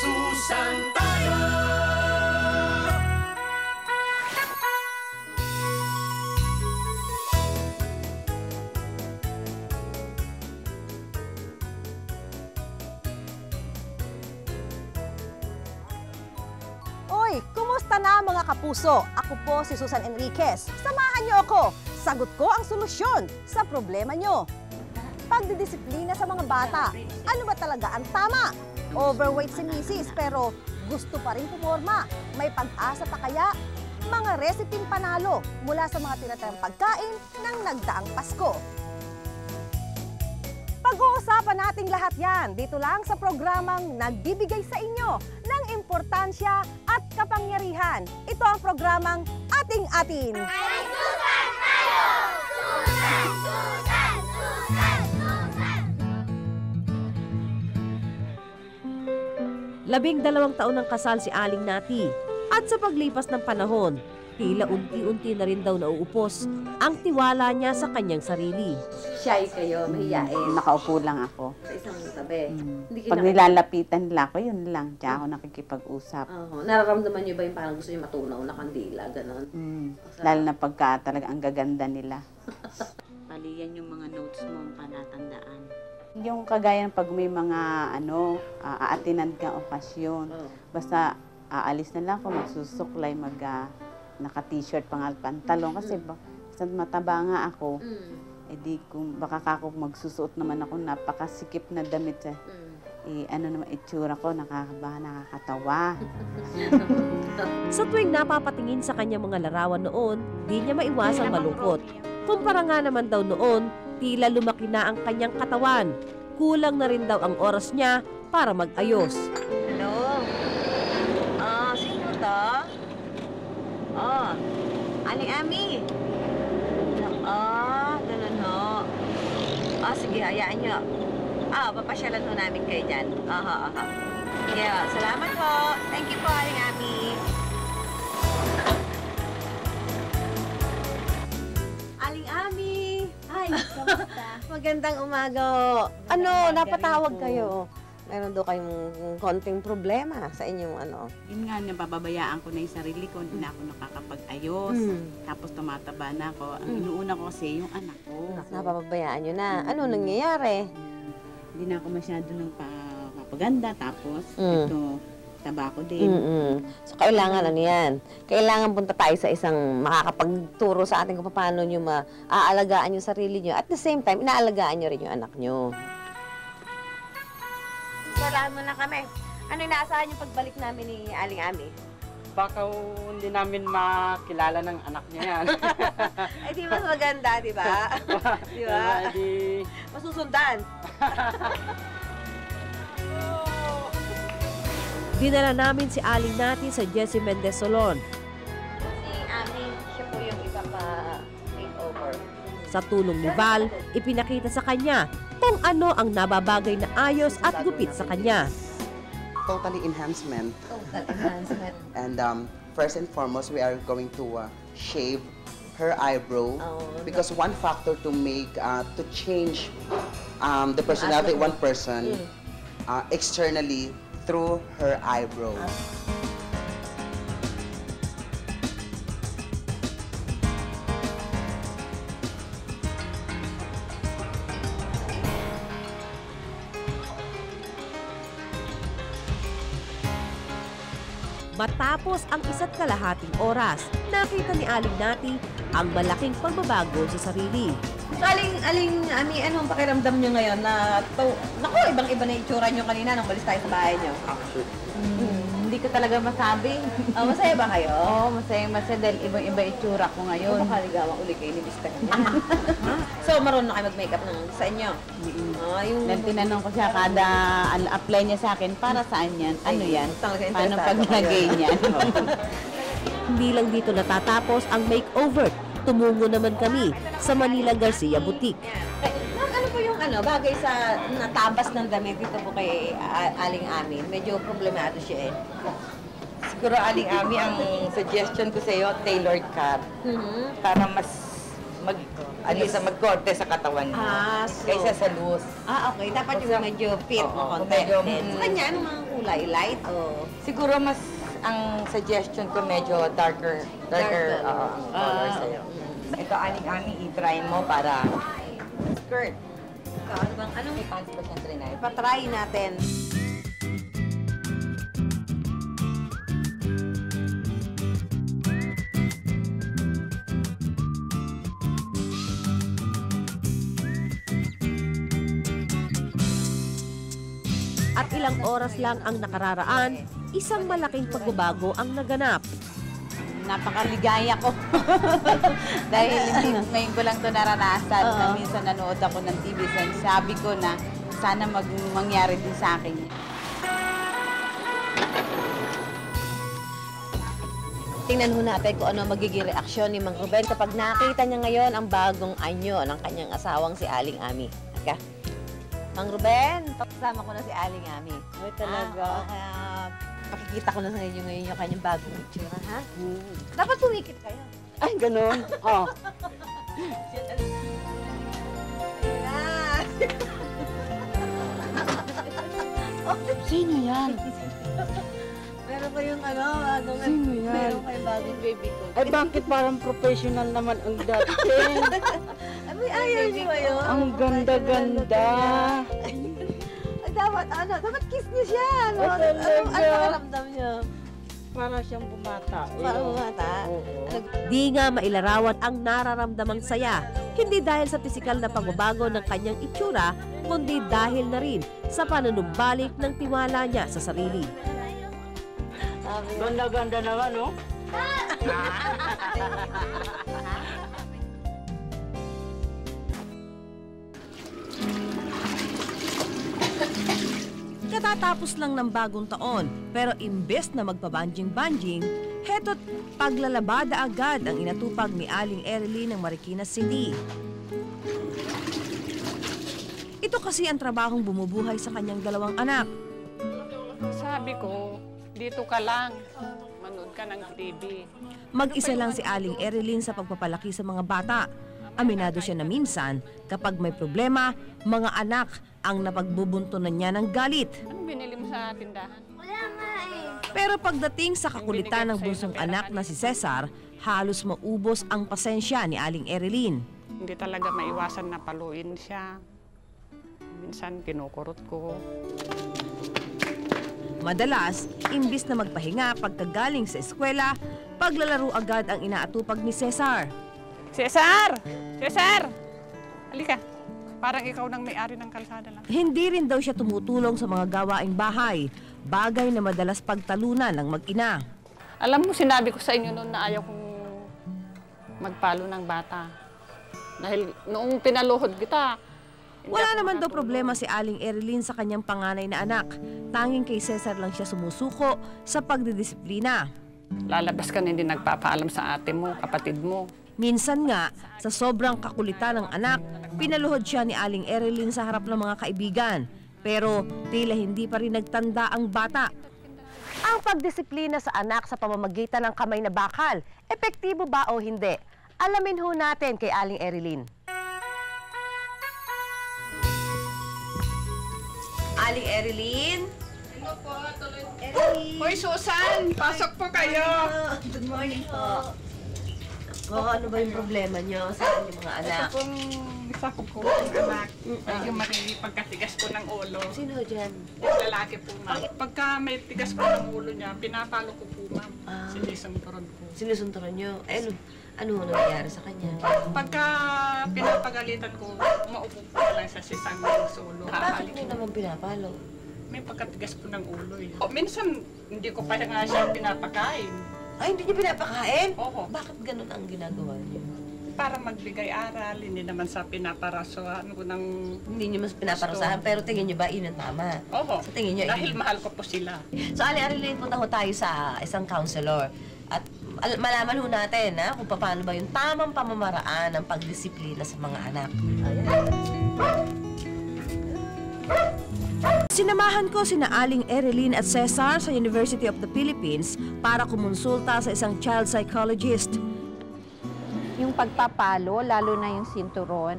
Susan Tayo! Oy, kumusta na mga kapuso? Ako po si Susan Enriquez. Samahan niyo ako. Sagot ko ang solusyon sa problema niyo. Pagdidisiplina sa mga bata. Ano ba talaga ang tama? Overweight si Mrs. pero gusto pa rin pumorma. May pag-asa pa kaya? Mga resiping panalo mula sa mga tinatirang pagkain ng nagdaang Pasko. Pag-uusapan natin lahat yan dito lang sa programang nagbibigay sa inyo ng importansya at kapangyarihan. Ito ang programang Ating Atin. Ay, Susan tayo! Susan! Susan! Susan! Labing-dalawang taon ng kasal si Aling Nati at sa paglipas ng panahon, tila unti-unti na rin daw nauupos ang tiwala niya sa kanyang sarili. Shy kayo, mahiyain. Nakaupo lang ako. Sa isang tabi. Pag nilalapitan nila ako, yun lang. Diyan ako nakikipag-usap. Nararamdaman niyo ba yung parang gusto niyo matunaw na kandila, gano'n? Lalo na pagka talaga ang gaganda nila. Paliyan yung mga notes mo, panatandaan. Yung kagaya ng pag may mga aatinan ka okasyon, basta aalis na lang ako, magsusuklay, naka-t-shirt, pangal pantalon, kasi basta mataba nga ako, edi kung baka ako magsusuot naman ako, napakasikip na damit itsura ko, nakakabahan, nakakatawa. Sa tuwing napapatingin sa kanya mga larawan noon, di niya maiwasang malungkot. Kumpara nga naman daw noon, tila lumaki na ang kanyang katawan. Kulang na rin daw ang oras niya para mag-ayos. Hello? Sino to? Aling Ami? Ganun ho. Sige, hayaan nyo. Papasyalan ho namin kayo dyan. Yeah, salamat po. Thank you po, Aling Ami. Aling Ami! Ay, kamusta? Magandang umaga. Napatawag kayo. Meron daw kayong konting problema sa inyong Yun nga, nabababayaan ko na yung sarili ko. Hindi na ako nakakapag-ayos. Tapos tumataba na ako. Ang inuuna ko kasi yung anak ko. Napapabayaan nyo na. Ano nangyayari? Hindi na ako masyado ng papaganda. Tapos ito, taba ko din. So, kailangan yan? Kailangan punta tayo sa isang makakapagturo sa atin kung paano nyo maaalagaan yung sarili nyo. At the same time, inaalagaan nyo rin yung anak nyo. Salaan mo na kami. Ano inaasahan yung pagbalik namin ni Aling Ami? Baka hindi namin makilala ng anak niya yan. Eh, di mas maganda, di ba? Di ba? Masusundan. Dinala namin si Aling Nati sa Jesse Mendezolon. Si Amin, siya po yung iba pa makeover. Sa tulong ni Val, ipinakita sa kanya kung ano ang nababagay na ayos at gupit sa kanya. Totally enhancement. Total enhancement. And first and foremost, we are going to shave her eyebrow because one factor to make, to change the personality of one person externally through her eyebrow. Matapos ang 1 1/2 oras, nakita ni Aling Nati ang malaking pagbabago sa sarili. Aling Ami, anong pakiramdam nyo ngayon na ibang-iba na itsura nyo kanina nung balis tayo sa bahay nyo? Hindi ko talaga masabi. Masaya ba kayo? Oo, masaya dahil ibang-iba itsura ko ngayon. Makaligawa uli kayo ni Bista kanya. So, marunong na kayo mag-makeup sa inyo? Tinanong ko siya kada apply niya sa akin, para saan yan? Ano yan? Paano paglagay niyan? Hindi lang dito natatapos ang makeover. Tumungo naman kami sa Manila Garcia Boutique. Ano po yung bagay sa natabas ng damit dito po kay Aling Ami? Medyo problemado siya eh. Siguro Aling Ami, ang suggestion ko sa iyo, tailored cut. Para mas magkorte sa katawan mo. Ah, so, kaysa sa loose. Ah, okay. Dapat yung medyo fit na konti. Sa kanya, ano mga kulay? Light? Oh. Siguro mas, ang suggestion ko medyo darker color sa'yo. Ito, aning-aning i-try mo para skirt. Anong pants pa siya try natin? Patry natin. At ilang oras lang ang nakararaan, isang malaking pagbabago ang naganap. Napakaligaya ko. Dahil ngayon ko lang ito naranasan. Minsan nanood ako ng TV. Sabi ko na sana mangyari din sa akin. Tingnan ho natin kung ano magiging reaksyon ni Mang Ruben kapag nakita niya ngayon ang bagong anyo ng kanyang asawang si Aling Ami. Aka? Mang Ruben, kasama ko na si Aling Ami. Ay, talaga. Pakikita ko na sa inyo ngayon yung kanyang bagong itsura, ha? Dapat sumikit kayo. Ay, ganun. Oo. Sino yan? Meron kayong ano, sino yan? Meron kayong bagong baby ko. Ay, bakit parang professional naman ang dating? Ay, ayaw niyo yun. Ang ganda-ganda. Dapat, ano, dapat kiss niyo siya, ano? Anong nakaramdam niyo? Para siyang bumata. Para bumata? Di nga mailarawan ang nararamdamang saya. Hindi dahil sa pisikal na pagbabago ng kanyang itsura, kundi dahil na rin sa panunumbalik ng tiwala niya sa sarili. Ganda-ganda naman, no? Katatapos lang ng bagong taon, pero imbes na magpabanjing-banjing, heto't paglalabada agad ang inatupag ni Aling Erly ng Marikina City. Ito kasi ang trabahong bumubuhay sa kanyang dalawang anak. Sabi ko, dito ka lang. Manood ka ng TV. Mag-isa lang si Aling Erly sa pagpapalaki sa mga bata. Aminado siya na minsan, kapag may problema, mga anak ang napagbubuntunan niya ng galit. Ano binili mo sa tindahan? Wala nga eh. Pero pagdating sa kakulitan ng bunsong anak na si Cesar, halos maubos ang pasensya ni Aling Erlyn. Hindi talaga maiwasan na paluin siya. Minsan kinukurot ko. Madalas, imbis na magpahinga pagkagaling sa eskwela, paglalaro agad ang inaatupag ni Cesar. Cesar! Cesar! Halika. Parang ikaw nang may-ari ng kalsada lang. Hindi rin daw siya tumutulong sa mga gawaing bahay. Bagay na madalas pagtalunan ng mag-ina. Alam mo, sinabi ko sa inyo noon na ayaw kong magpalo ng bata. Dahil noong pinaluhod kita... Wala naman daw problema si Aling Erlyn sa kanyang panganay na anak. Tanging kay Cesar lang siya sumusuko sa pagdidisiplina. Lalabas ka na hindi nagpapaalam sa ate mo, kapatid mo. Minsan nga, sa sobrang kakulitan ng anak, pinaluhod siya ni Aling Erlyn sa harap ng mga kaibigan. Pero tila hindi pa rin nagtanda ang bata. Ang pagdisiplina sa anak sa pamamagitan ng kamay na bakal, epektibo ba o hindi? Alamin ho natin kay Aling Erlyn. Aling Erlyn? Hello po, tuloy. Erlyn. Hoy Susan, pasok po kayo. Good morning po. O, ano ba yung problema niyo sa inyong mga anak? Ito pong isa ko po ang anak. Medyo maripagkatigas po ng ulo. Sino dyan? Yung lalaki po, ma'am. Pagka may tigas po ng ulo niya, pinapalo ko po, ma'am. Sinisunturon po. Sinisunturon niyo? Eh, ano nangyari sa kanya? Pagka pinapagalitan ko, maupo po lang sa sisang ng ulo. Bakit niyo naman pinapalo? May pagkatigas po ng ulo eh. Minsan, hindi ko pa nga siya pinapakain. Ay, hindi niyo pinapakain? Oo. Bakit ganun ang ginagawa niyo? Para magbigay-aral, hindi naman sa pinaparasahan ko ng... Hindi niyo mas pinaparasahan, pero tingin niyo ba yun ang tama? Oo. So, tingin niyo, dahil mahal ko po sila. So, Aling, punta ko tayo sa isang counselor. At malaman ho natin, ha, kung paano ba yung tamang pamamaraan ng pagdisiplina sa mga anak. Sinamahan ko sina Aling Erlyn at Cesar sa University of the Philippines para kumonsulta sa isang child psychologist. Yung pagpapalo, lalo na yung sinturon,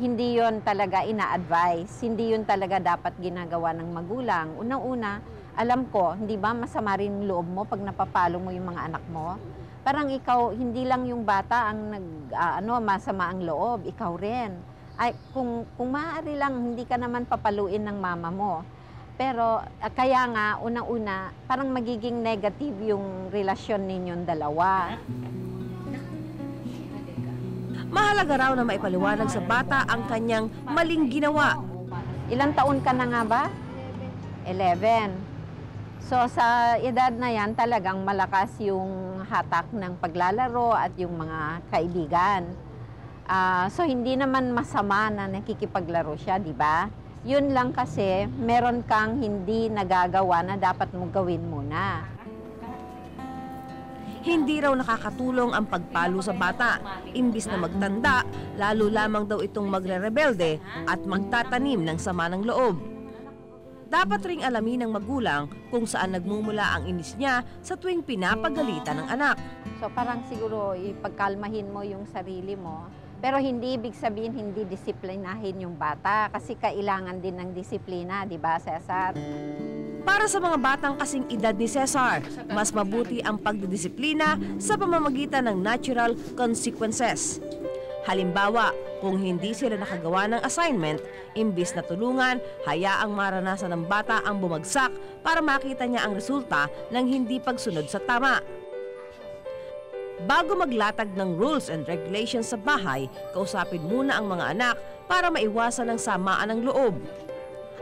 hindi yon talaga ina-advise, hindi yon talaga dapat ginagawa ng magulang. Unang-una, alam ko, hindi ba masama rin yung loob mo pag napapalo mo yung mga anak mo? Parang ikaw, hindi lang yung bata ang masama ang loob, ikaw rin. Ay, kung maaari lang, hindi ka naman papaluin ng mama mo. Pero kaya nga, unang-una, parang magiging negative yung relasyon ninyong dalawa. Mahalaga raw na maipaliwanag sa bata ang kanyang maling ginawa. Ilang taon ka na nga ba? 11. So sa edad na yan, talagang malakas yung hatak ng paglalaro at yung mga kaibigan. So hindi naman masama na nakikipaglaro siya, di ba? Yun lang kasi, meron kang hindi nagagawa na dapat mong gawin muna. Hindi raw nakakatulong ang pagpalo sa bata. Imbis na magtanda, lalo lamang daw itong magre-rebelde at magtatanim ng sama ng loob. Dapat ring alamin ng magulang kung saan nagmumula ang inis niya sa tuwing pinapagalitan ng anak. So parang siguro ipagkalmahin mo yung sarili mo. Pero hindi ibig sabihin hindi disiplinahin yung bata kasi kailangan din ng disiplina, di ba, Cesar? Para sa mga batang kasing edad ni Cesar, mas mabuti ang pagdidisiplina sa pamamagitan ng natural consequences. Halimbawa, kung hindi sila nakagawa ng assignment, imbis na tulungan, hayaang maranasan ng bata ang bumagsak para makita niya ang resulta ng hindi pagsunod sa tama. Bago maglatag ng rules and regulations sa bahay, kausapin muna ang mga anak para maiwasan ang samaan ng loob.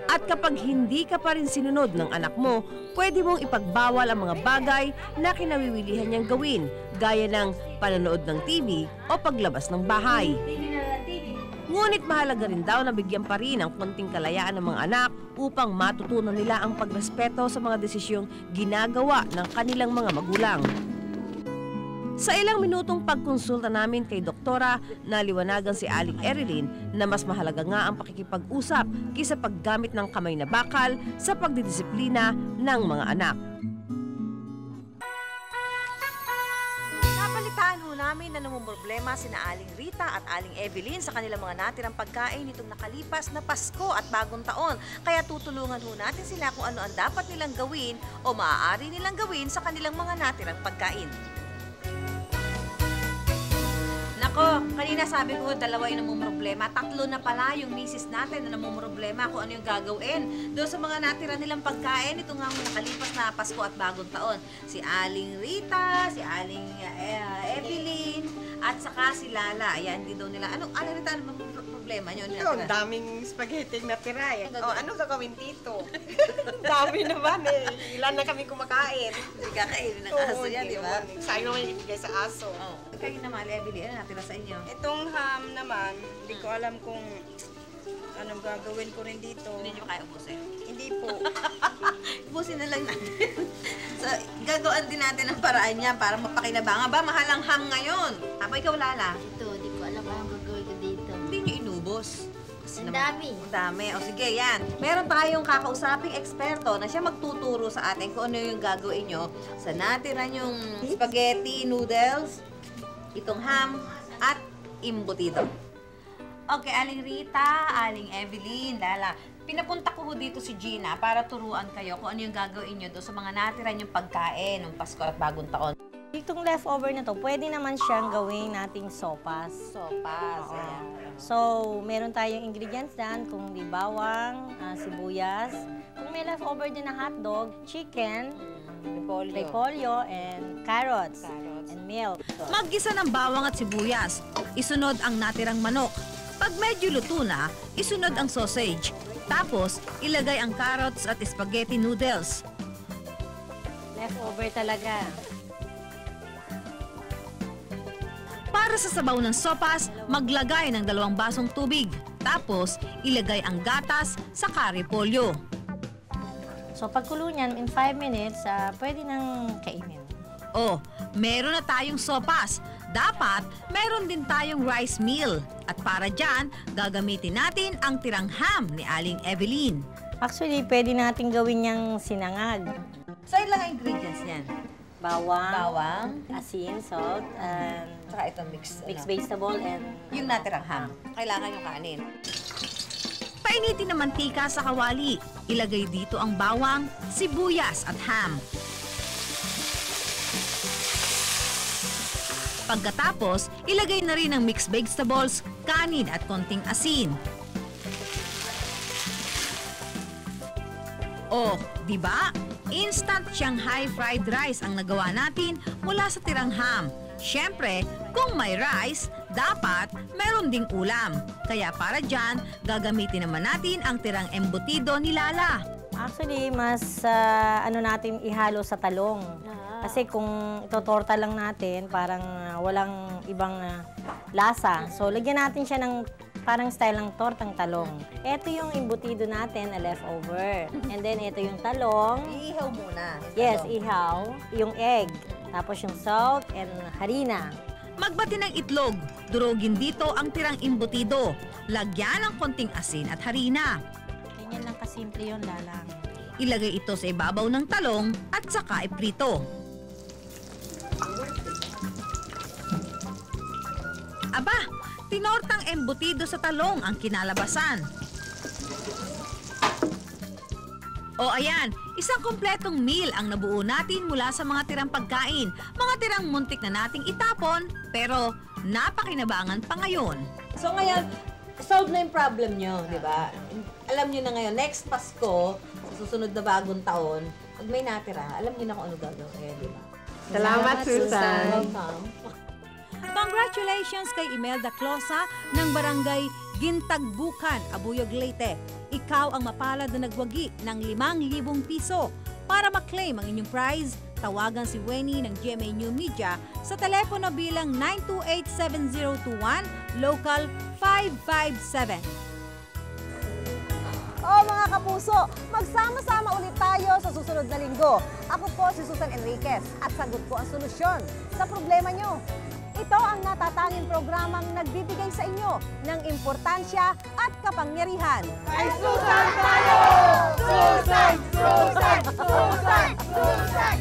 At kapag hindi ka pa rin sinunod ng anak mo, pwede mong ipagbawal ang mga bagay na kinawiwilihan niyang gawin, gaya ng panonood ng TV o paglabas ng bahay. Ngunit mahalaga rin daw na bigyan pa rin ang konting kalayaan ng mga anak upang matutunan nila ang pagrespeto sa mga desisyong ginagawa ng kanilang mga magulang. Sa ilang minutong pagkonsulta namin kay Doktora, naliwanagan si Aling Erilyn na mas mahalaga nga ang pakikipag-usap kaysa paggamit ng kamay na bakal sa pagdidisiplina ng mga anak. Napalitaan ho namin na namumroblema sina Aling Rita at Aling Evelyn sa kanilang mga natirang pagkain nitong nakalipas na Pasko at Bagong Taon. Kaya tutulungan ho natin sila kung ano ang dapat nilang gawin o maaari nilang gawin sa kanilang mga natirang pagkain. Nako, kanina sabi ko, dalawa yung namumroblema. Tatlo na pala yung misis natin na namumroblema kung ano yung gagawin doon sa mga natira nilang pagkain. Ito nga nakalipas na Pasko at Bagong Taon. Si Aling Rita, si Aling Evelyn, at saka si Lala. Ayan, hindi daw nila. Ano, Aling Rita, ano problema nyo? Ang daming spaghetti natira. Oh, ano gagawin dito? Dami naman eh. Ilan na kami kumakain. Hindi kakainin ng aso yan, di ba? Sayang naman yung ibigay sa aso. Kayo naman, Evelyn, ano natira sa inyo? Itong ham naman, hindi ko alam kung anong gagawin ko rin dito. Hindi nyo kaya ubusin? Hindi po. Ubusin na lang natin. So, gagawin din natin ang paraan niya para mapakinabangan. Ba, mahal ang ham ngayon. Apo, ikaw, Lala? Ito, hindi ko alam anong gagawin ko dito. Hindi nyo inubos. Ang dami. Ang dami. O sige, yan. Meron tayong kakausaping eksperto na siya magtuturo sa atin kung ano yung gagawin nyo sa natira yung spaghetti, noodles, itong ham, at imbutido. Okay, Aling Rita, Aling Evelyn, Lala. Pinapunta ko dito si Gina para turuan kayo kung ano yung gagawin nyo doon sa mga natira yung pagkain ng Pasko at Bagong Taon. Itong leftover na to, pwede naman siyang gawin nating sopas. Sopas, ayan. So, meron tayong ingredients dyan, kung di bawang, sibuyas. Kung may leftover din na hotdog, chicken, repolyo, and carrots. And milk. Maggisa ng bawang at sibuyas. Isunod ang natirang manok. Pag medyo luto na, isunod ang sausage. Tapos, ilagay ang carrots at spaghetti noodles. Leftover talaga. Para sa sabaw ng sopas, maglagay ng 2 basong tubig. Tapos, ilagay ang gatas sa repolyo. So, pagkulo niyan, in 5 minutes, pwede nang kainin. Oh, meron na tayong sopas. Dapat, meron din tayong rice meal. At para dyan, gagamitin natin ang tirang ham ni Aling Evelyn. Actually, pwede natin gawin niyang sinangag. So, ilang ingredients niyan? bawang, asin, salt, and saka itong mixed vegetable and yung natirang ham. Kailangan yung kanin. Painitin ng mantika sa kawali. Ilagay dito ang bawang, sibuyas at ham. Pagkatapos, ilagay na rin ang mixed vegetables, kanin at konting asin. Oh, di ba? Instant Shanghai fried rice ang nagawa natin mula sa tirang ham. Siyempre, kung may rice, dapat meron ding ulam. Kaya para dyan, gagamitin naman natin ang tirang embutido ni Lala. Actually, mas natin ihalo sa talong. Kasi kung itotorta lang natin, parang walang ibang lasa. So, lagyan natin siya ng parang style ng tortang talong. Ito yung imbutido natin na leftover. And then, ito yung talong. Iihaw muna. Yes, ihaw. Yung egg. Tapos yung salt and harina. Magbati ng itlog. Durugin dito ang tirang imbutido. Lagyan ng konting asin at harina. Ganyan lang kasimple yun, Lalang. Ilagay ito sa ibabaw ng talong at saka iprito. Aba, tinortang embutido sa talong ang kinalabasan. O ayan, isang kumpletong meal ang nabuo natin mula sa mga tirang pagkain. Mga tirang muntik na nating itapon, pero napakinabangan pa ngayon. So ngayon, solve na yung problem nyo, di ba? Alam nyo na ngayon, next Pasko, sa susunod na bagong taon, pag may natira, alam nyo na kung ano gagawin, di ba? Salamat, Susan! Welcome! Congratulations kay Imelda Closa ng barangay Gintagbukan, Abuyog, Leyte. Ikaw ang mapalad na nagwagi ng 5,000 piso. Para maklaim ang inyong prize, tawagan si Wenny ng GMA New Media sa telepono bilang 928-7021, local 557. O mga kapuso, magsama-sama ulit tayo sa susunod na linggo. Ako po si Susan Enriquez at sagot ko ang solusyon sa problema nyo. Ito ang natatanging programang nagbibigay sa inyo ng importansya at kapangyarihan. Kay Susan Tayo! Susan! Susan! Susan! Susan!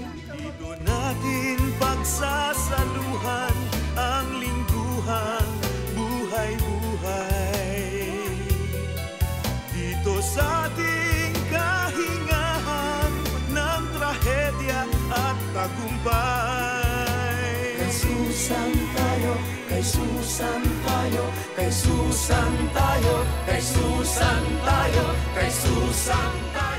Dito natin pagsasaluhan ang lingguhang buhay-buhay. Dito sa ating kahingahan ng trahedya at tagumpay. Kay Susan tayo, kay Susan tayo, kay Susan tayo, kay Susan tayo.